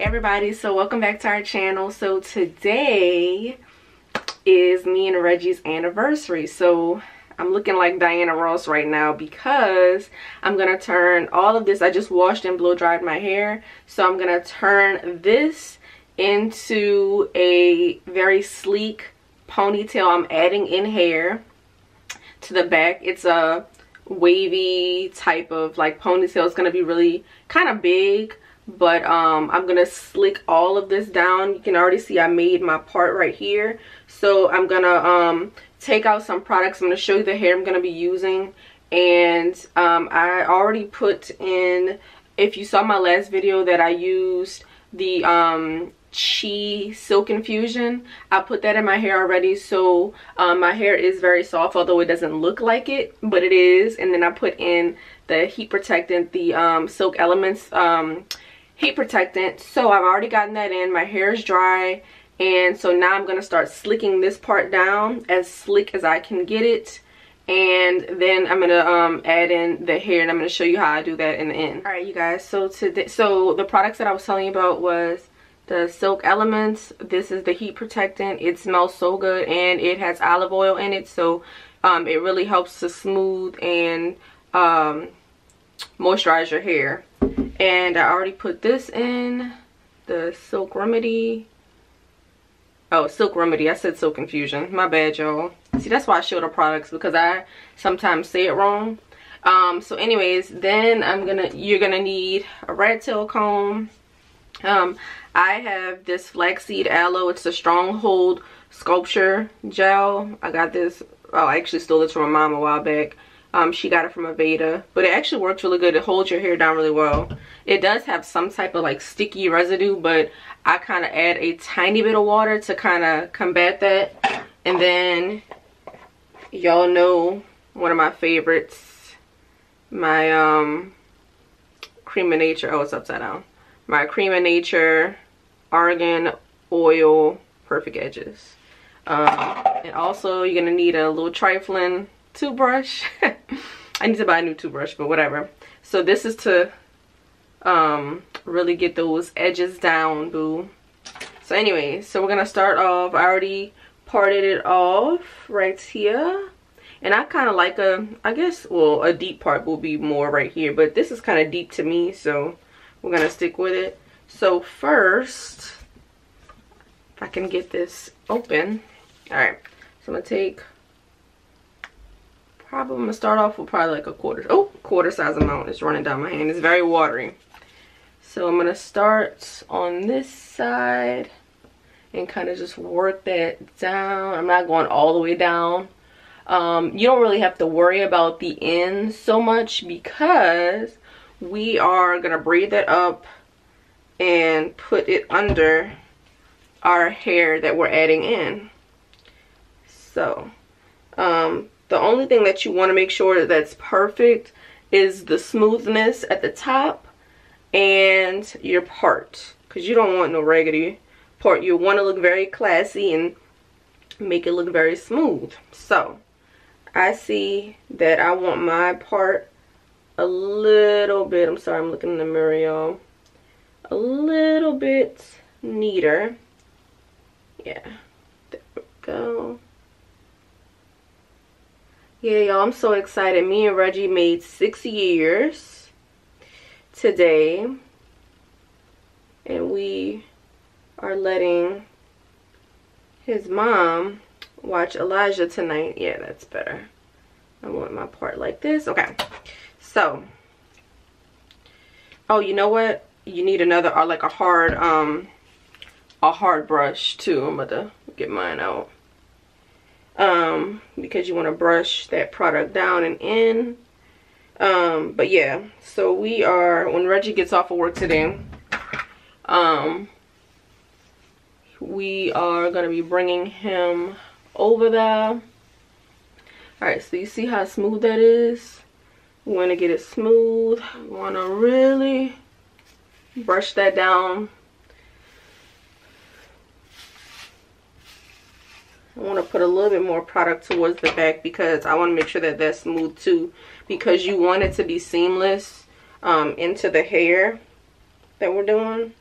Hey everybody, so welcome back to our channel. So today is me and Reggie's anniversary. So I'm looking like Diana Ross right now because I'm gonna turn all of this. I just washed and blow dried my hair, so I'm gonna turn this into a very sleek ponytail. I'm adding in hair to the back. It's a wavy type of like ponytail. It's gonna be really kind of big, but I'm gonna slick all of this down. You can already see I made my part right here, so I'm gonna take out some products. I'm gonna show you the hair I'm gonna be using, and I already put in, if you saw my last video that I used the Chi Silk Infusion, I put that in my hair already. So my hair is very soft, although it doesn't look like it, but it is. And then I put in the heat protectant, the Silk Elements heat protectant. So I've already gotten that in. My hair is dry, and so now I'm gonna start slicking this part down as slick as I can get it, and then I'm gonna add in the hair, and I'm gonna show you how I do that in the end. All right, you guys, so today, so the products that I was telling you about was the Silk Elements. This is the heat protectant. It smells so good, and it has olive oil in it, so it really helps to smooth and moisturize your hair. And I already put this in the Silk Remedy. Oh, Silk Remedy. I said Silk Infusion. My bad, y'all. See, that's why I show the products, because I sometimes say it wrong. So anyways, then you're gonna need a rat tail comb. I have this flaxseed aloe. It's a Stronghold sculpture gel. I got this. Oh, I actually stole this from my mom a while back. She got it from Aveda, but it actually works really good. It holds your hair down really well. It does have some type of like sticky residue, but I kind of add a tiny bit of water to kind of combat that. And then y'all know one of my favorites, my Cream of Nature. Oh, it's upside down. My Cream of Nature Argan Oil Perfect Edges. And also you're gonna need a little trifling toothbrush. I need to buy a new toothbrush, but whatever. So this is to really get those edges down, boo. So anyway, so we're gonna start off. I already parted it off right here, and I kind of like a deep part will be more right here, but this is kind of deep to me, so we're gonna stick with it. So first, if I can get this open. All right, so I'm gonna take, probably I'm gonna start off with probably like a quarter size amount. It's running down my hand. It's very watery. So I'm gonna start on this side and kind of just work that down. I'm not going all the way down. You don't really have to worry about the ends so much, because we are gonna braid that up and put it under our hair that we're adding in. So the only thing that you want to make sure that's perfect is the smoothness at the top and your part, because you don't want no raggedy part. You want to look very classy and make it look very smooth. So I see that I want my part a little bit, I'm sorry, I'm looking in the mirror, y'all, a little bit neater. Yeah, there we go. Yeah, y'all, I'm so excited. Me and Reggie made 6 years today, and we are letting his mom watch Elijah tonight. Yeah, that's better. I want my part like this. Okay. So, oh, you know what? You need another, or like a hard brush too. I'm about to get mine out. Because you want to brush that product down and in. But yeah, so we are, when Reggie gets off of work today, we are going to be bringing him over there. Alright, so you see how smooth that is? We want to get it smooth. We want to really brush that down. I want to put a little bit more product towards the back, because I want to make sure that that's smooth too, because you want it to be seamless into the hair that we're doing.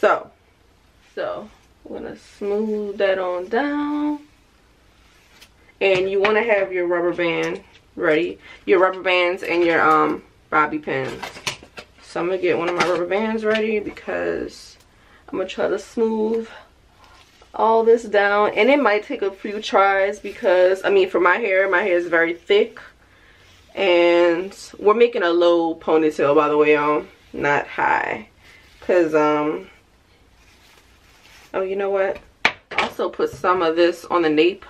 So I'm gonna smooth that on down. And you want to have your rubber band ready, your rubber bands and your bobby pins. So I'm gonna get one of my rubber bands ready because I'm gonna try to smooth all this down, and it might take a few tries because I mean for my hair is very thick, and we're making a low ponytail, by the way, not high, because oh, you know what, also put some of this on the nape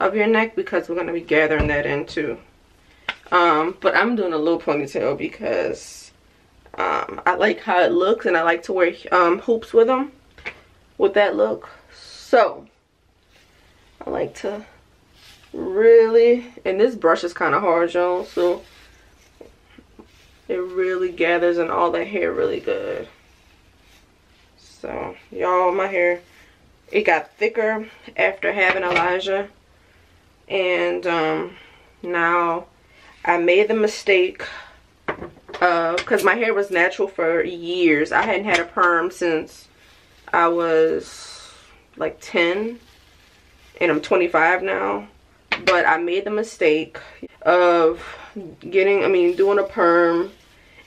of your neck because we're going to be gathering that in too. But I'm doing a low ponytail because I like how it looks, and I like to wear hoops with them, with that look. So I like to really, and this brush is kind of hard, y'all, so it really gathers in all the hair really good. So y'all, my hair, it got thicker after having Elijah. And now I made the mistake of, because my hair was natural for years, I hadn't had a perm since I was like 10, and I'm 25 now. But I made the mistake of doing a perm,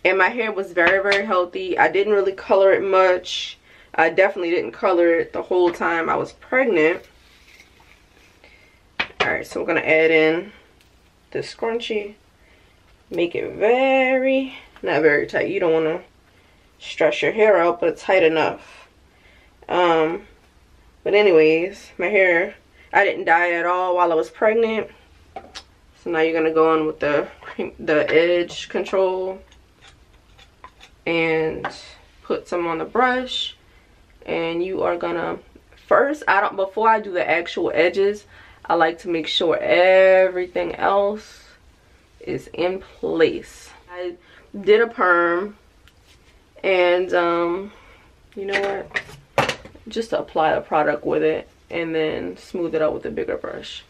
and my hair was very, very healthy. I didn't really color it much. I definitely didn't color it the whole time I was pregnant. Alright, so we're going to add in this scrunchie. Make it not very tight. You don't want to stress your hair out, but it's tight enough. But anyways, my hair, I didn't dye it at all while I was pregnant. So now you're going to go in with the edge control and put some on the brush. And you are going to, before I do the actual edges, I like to make sure everything else is in place. I did a perm, and you know what, just to apply the product with it and then smooth it out with a bigger brush.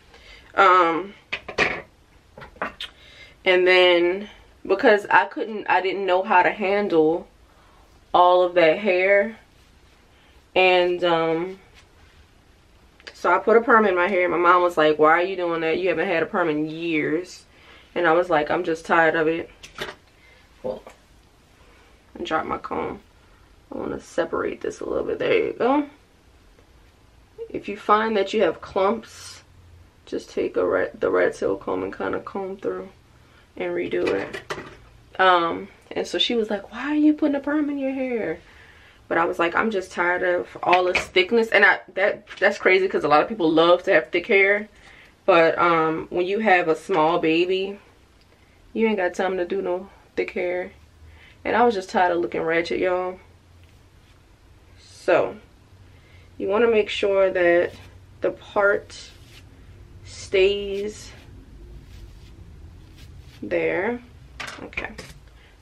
And then because I didn't know how to handle all of that hair, and so I put a perm in my hair. My mom was like, why are you doing that? You haven't had a perm in years. And I was like, I'm just tired of it. Well, I dropped my comb. I want to separate this a little bit. There you go. If you find that you have clumps, just take the red silk comb and kind of comb through and redo it. And so she was like, why are you putting a perm in your hair? But I was like, I'm just tired of all this thickness. And that's crazy because a lot of people love to have thick hair. But when you have a small baby, you ain't got time to do no thick hair. And I was just tired of looking ratchet, y'all. So you want to make sure that the part stays there. Okay.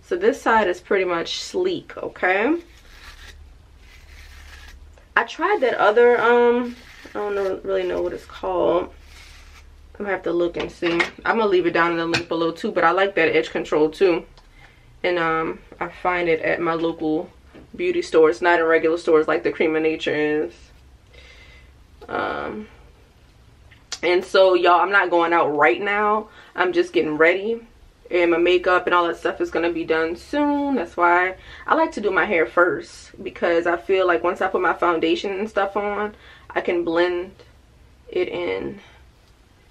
So this side is pretty much sleek, okay? I tried that other, I don't really know what it's called. I'm gonna have to look and see. I'm gonna leave it down in the link below too, but I like that edge control too. And I find it at my local beauty stores, not in regular stores like the Cream of Nature is. And so y'all, I'm not going out right now. I'm just getting ready, and my makeup and all that stuff is going to be done soon. That's why I like to do my hair first, because I feel like once I put my foundation and stuff on, I can blend it in,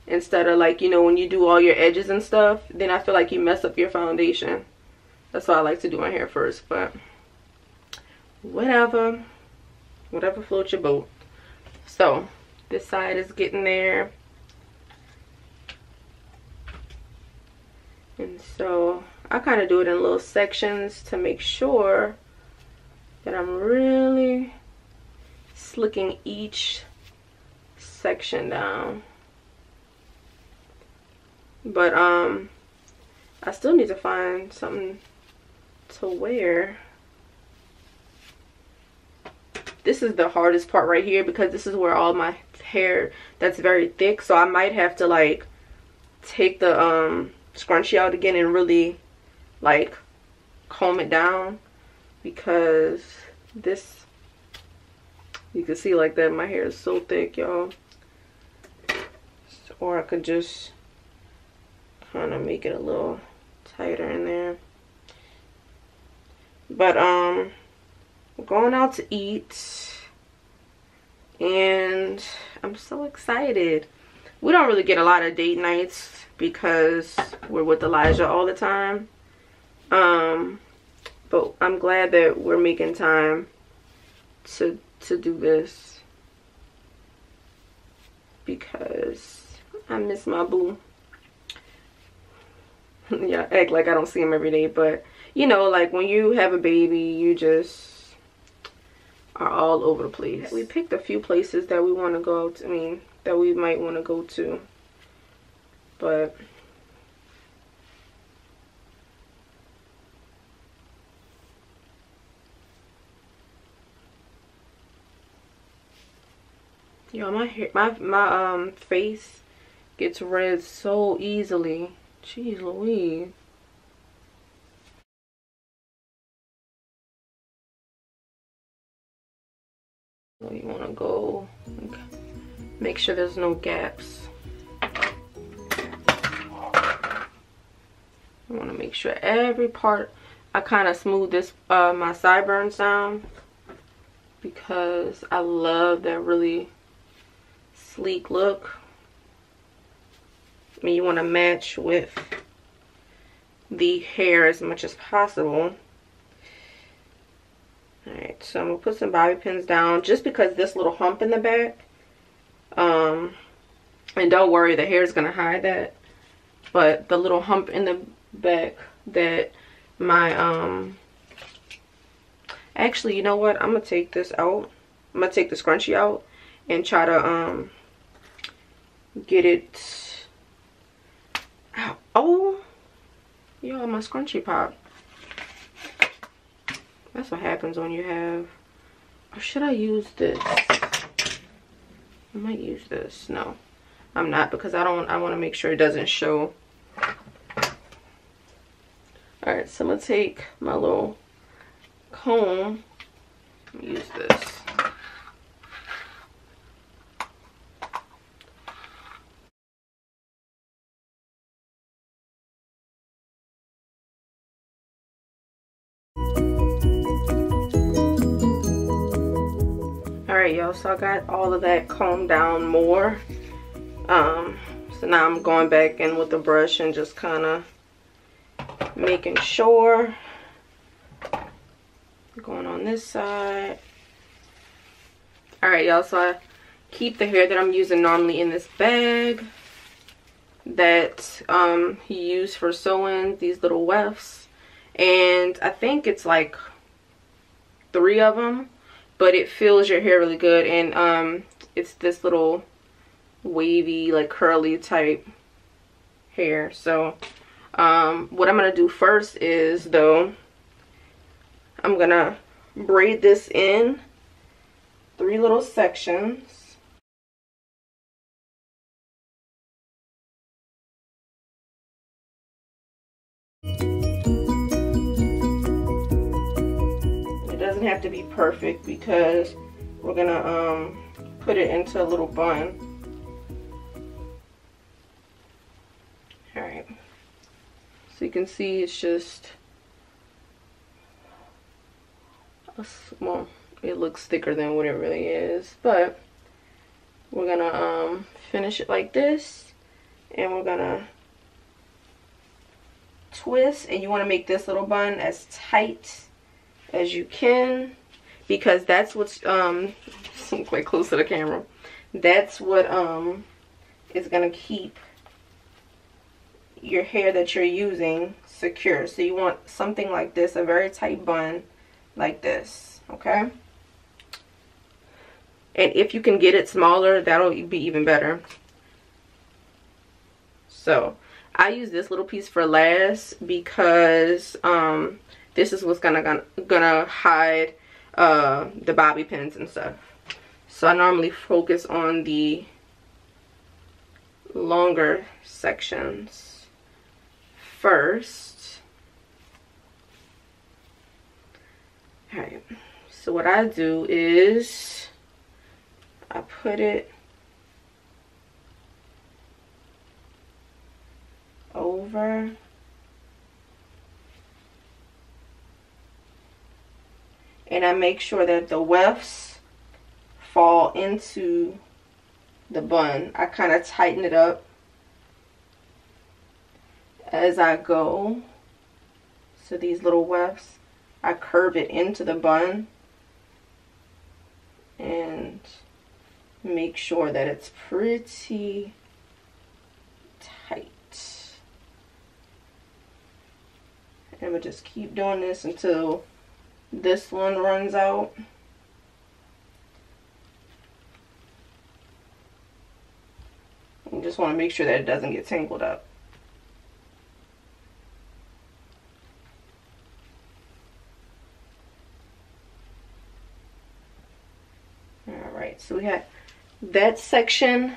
instead of like, you know, when you do all your edges and stuff, then I feel like you mess up your foundation. That's why I like to do my hair first. But whatever floats your boat. So this side is getting there. And so I kind of do it in little sections to make sure that I'm really slicking each section down. But I still need to find something to wear. This is the hardest part right here because this is where all my hair that's very thick. So I might have to like take the scrunchie out again and really like comb it down, because this You can see like that my hair is so thick, y'all. Or I could just kind of make it a little tighter in there. But we're going out to eat and I'm so excited. We don't really get a lot of date nights because we're with Elijah all the time, but I'm glad that we're making time to do this because I miss my boo. Yeah, act like I don't see him every day, but you know, like when you have a baby, you just are all over the place. We picked a few places that we want to go to, that we might want to go to, but y'all, my hair, my face gets red so easily. Jeez Louise. You want to go make sure there's no gaps. I want to make sure every part. I kind of smooth this my sideburns down because I love that really sleek look. You want to match with the hair as much as possible. Alright, so I'm going to put some bobby pins down just because this little hump in the back. And don't worry, the hair is going to hide that. But the little hump in the back that my, actually, you know what? I'm going to take this out. I'm going to take the scrunchie out and try to, get it out. Oh, y'all, my scrunchie popped. That's what happens when you have, or should I use this? I might use this. No, I'm not, because I want to make sure it doesn't show. Alright, so I'm going to take my little comb and use this. Y'all, so I got all of that combed down more, so now I'm going back in with the brush and just kind of making sure going on this side. All right y'all, so I keep the hair that I'm using normally in this bag that you use for sewing these little wefts, and I think it's like 3 of them. But it fills your hair really good, and it's this little wavy, like curly type hair. So what I'm going to do first is, though, I'm going to braid this in 3 little sections. Have to be perfect because we're gonna put it into a little bun. All right, so you can see it's just a small, it looks thicker than what it really is, but we're gonna finish it like this, and we're gonna twist, and you want to make this little bun as tight as you can, because that's what's quite close to the camera, that's what is gonna keep your hair that you're using secure. So you want something like this, a very tight bun like this, okay? And if you can get it smaller, that'll be even better. So I use this little piece for last because this is what's gonna hide the bobby pins and stuff. So I normally focus on the longer sections first. Alright, so what I do is I put it over and I make sure that the wefts fall into the bun. I kind of tighten it up as I go. So these little wefts, I curve it into the bun and make sure that it's pretty tight. And I'm gonna just keep doing this until this one runs out. You just want to make sure that it doesn't get tangled up. Alright, so we got that section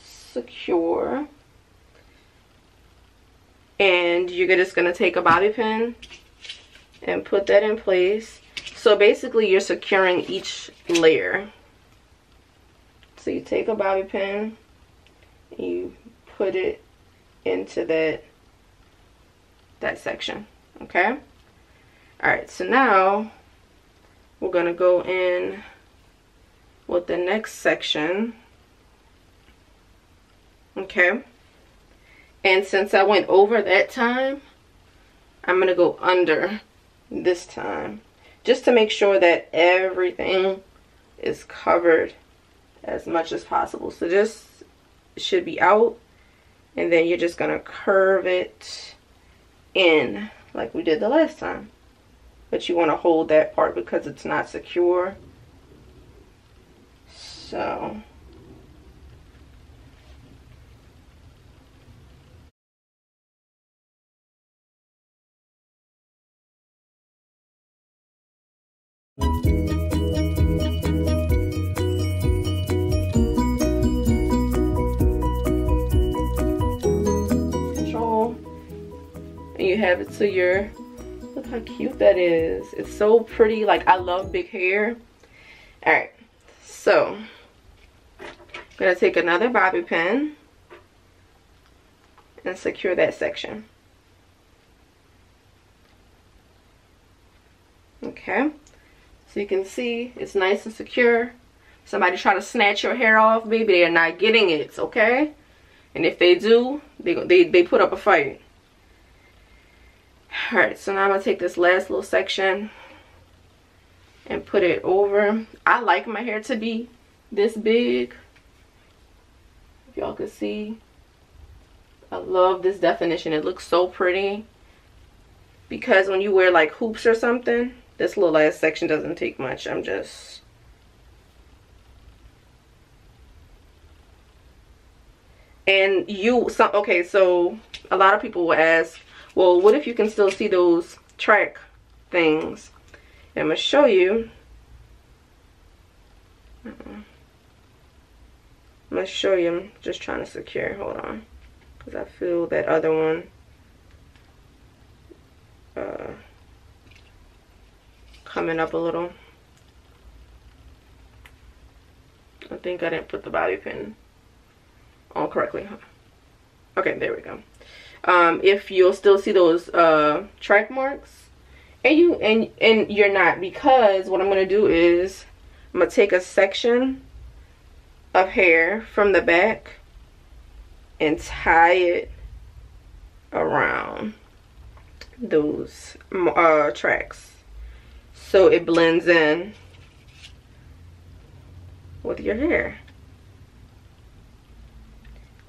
secure. And you're just going to take a bobby pin and put that in place. So basically you're securing each layer. So you take a bobby pin, you put it into that section, okay? Alright, so now we're going to go in with the next section, okay? And since I went over that time, I'm going to go under this time, just to make sure that everything is covered as much as possible. So this should be out, and then you're just going to curve it in like we did the last time. But you want to hold that part because it's not secure. So control, and you have it to your, look how cute that is. It's so pretty. Like, I love big hair. All right, so I'm gonna take another bobby pin and secure that section. Okay, so you can see it's nice and secure. Somebody try to snatch your hair off, baby, they're not getting it, okay? And if they do, they put up a fight. Alright, so now I'm going to take this last little section and put it over. I like my hair to be this big. If y'all could see, I love this definition. It looks so pretty. Because when you wear like hoops or something, this little last section doesn't take much. I'm just okay, so a lot of people will ask, well, what if you can still see those track things? And I'm going to show you. I'm going to show you. I'm just trying to secure. Hold on. Because I feel that other one coming up a little. I think I didn't put the bobby pin on correctly. Okay, there we go. If you'll still see those track marks, and you're not, because what I'm gonna do is I'm gonna take a section of hair from the back and tie it around those tracks so it blends in with your hair.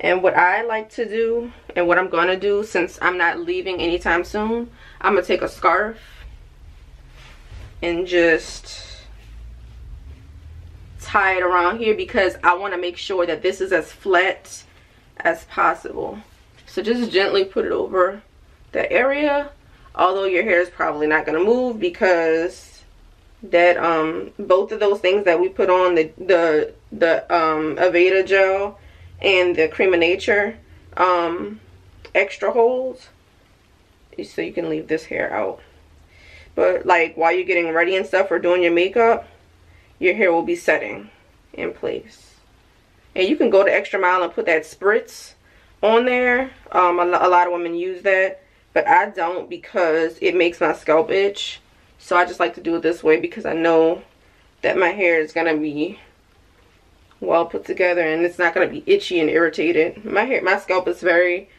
And what I like to do, and what I'm going to do since I'm not leaving anytime soon, I'm going to take a scarf and just tie it around here because I want to make sure that this is as flat as possible. So just gently put it over that area, although your hair is probably not going to move because that both of those things that we put on, the Aveda gel and the Cream of Nature extra holds, so you can leave this hair out. But like while you're getting ready and stuff or doing your makeup, your hair will be setting. in place. And you can go the extra mile and put that spritz on there. A lot of women use that, but I don't because it makes my scalp itch. So I just like to do it this way because I know that my hair is going to be well put together and it's not going to be itchy and irritated. My scalp is very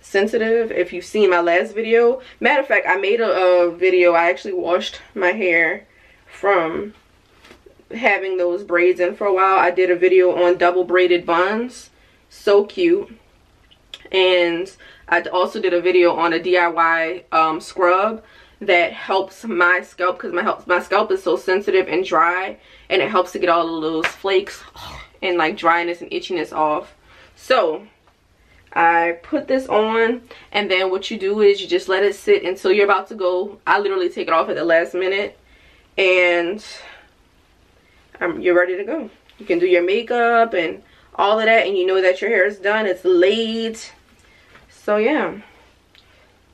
sensitive. If you've seen my last video, matter of fact, I made a video. I actually washed my hair from having those braids in for a while. I did a video on double braided buns, so cute. And I also did a video on a DIY scrub that helps my scalp because my scalp is so sensitive and dry, and it helps to get all of those flakes and like dryness and itchiness off. So I put this on, and then what you do is you just let it sit until you're about to go. I literally take it off at the last minute, and you're ready to go. You can do your makeup and all of that, and you know that your hair is done. It's laid. So yeah,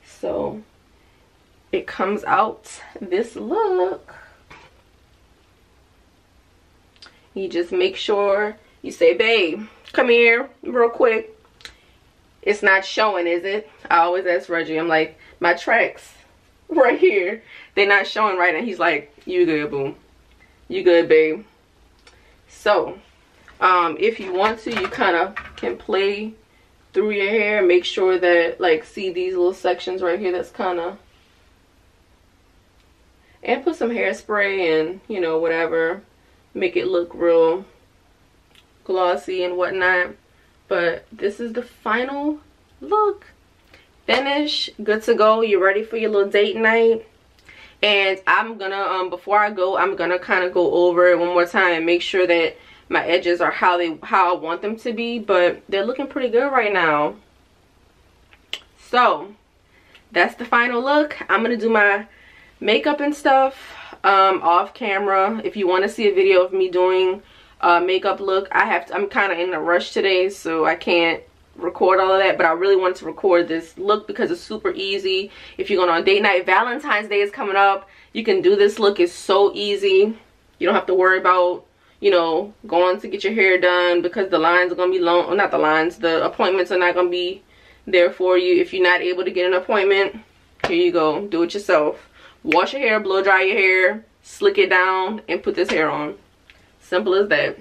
so it comes out this look. You just make sure you say, babe, come here real quick. It's not showing, is it? I always ask Reggie, I'm like, my tracks right here, they're not showing right. And he's like, you good, boo. You good, babe. So, if you want to, you kind of can play through your hair. Make sure that, like, see these little sections right here that's kind of... And put some hairspray and, you know, whatever. Make it look real glossy and whatnot. But this is the final look. Finish. Good to go. You're ready for your little date night. And I'm gonna before I go, I'm gonna kind of go over it one more time and make sure that my edges are how I want them to be, but they're looking pretty good right now. So that's the final look. I'm gonna do my makeup and stuff off camera. If you want to see a video of me doing a makeup look, I'm kind of in a rush today, so I can't record all of that, but I really wanted to record this look because it's super easy. If you're going on date night, Valentine's Day is coming up, you can do this look. It's so easy. You don't have to worry about, you know, going to get your hair done because the lines are going to be long. Not the lines, the appointments are not going to be there for you. If you're not able to get an appointment, here you go, do it yourself. Wash your hair, blow dry your hair, slick it down, and put this hair on. Simple as that.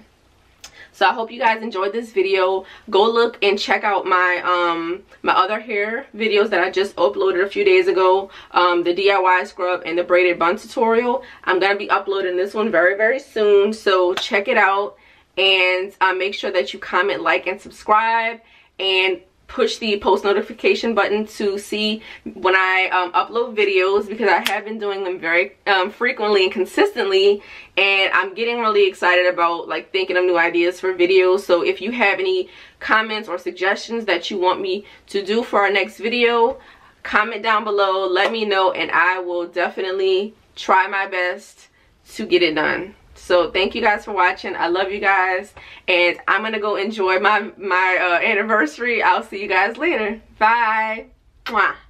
So I hope you guys enjoyed this video. Go look and check out my my other hair videos that I just uploaded a few days ago. The DIY scrub and the braided bun tutorial. I'm going to be uploading this one very, very soon. So check it out. And make sure that you comment, like, and subscribe. And push the post notification button to see when I upload videos, because I have been doing them very frequently and consistently, and I'm getting really excited about like thinking of new ideas for videos. So if you have any comments or suggestions that you want me to do for our next video, comment down below, let me know, and I will definitely try my best to get it done. So thank you guys for watching. I love you guys, and I'm gonna go enjoy my anniversary. I'll see you guys later. Bye. Mwah.